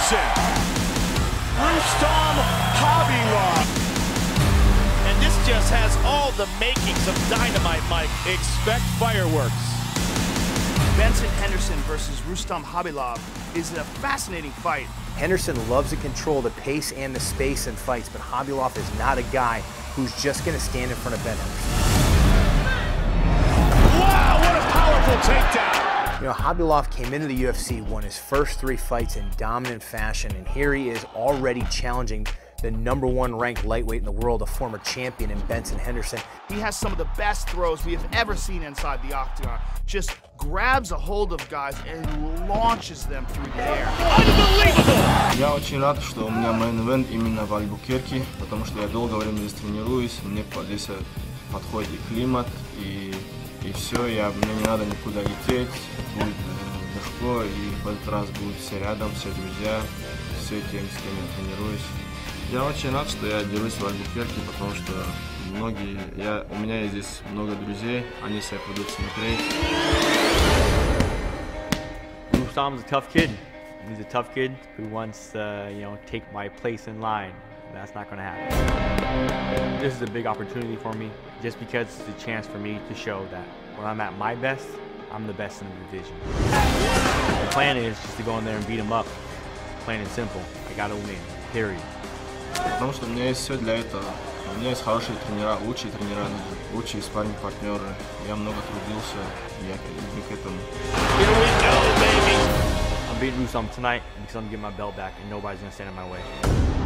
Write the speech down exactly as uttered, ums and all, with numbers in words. Henderson. Rustam Khabilov. And this just has all the makings of dynamite, Mike. Expect fireworks. Benson Henderson versus Rustam Khabilov is a fascinating fight. Henderson loves to control the pace and the space in fights, but Khabilov is not a guy who's just going to stand in front of Ben Henderson. Wow, what a powerful takedown! You know, Khabilov came into the U F C, won his first three fights in dominant fashion, and here he is already challenging the number one ranked lightweight in the world, a former champion in Benson Henderson. He has some of the best throws we have ever seen inside the octagon. Just grabs a hold of guys and launches them through the air. Unbelievable! Я очень рад, что у меня main event именно в Альбукерке, потому что я долгое время здесь тренируюсь, мне здесь подходит и климат, и, и все, я, мне не надо никуда лететь, будет легко, и в этот раз будут все рядом, все друзья, все тем, с кем я тренируюсь. Я очень рад, что я дерусь в Альбукерке, потому что многие, я, у меня здесь много друзей, они все будут смотреть. Rustam's a tough kid. He's a tough kid who wants to, uh, you know, take my place in line. That's not going to happen. This is a big opportunity for me, just because it's a chance for me to show that when I'm at my best, I'm the best in the division. The plan is just to go in there and beat him up. Plain and simple. I got to win. Period. Потому что у меня есть все для этого. У меня есть хорошие тренера, лучшие тренера, лучшие спарринг-партнеры. Я много трудился, я иду к этому. Here we go, baby! I'm beating Rustam tonight because I'm getting my belt back and nobody's going to stand in my way.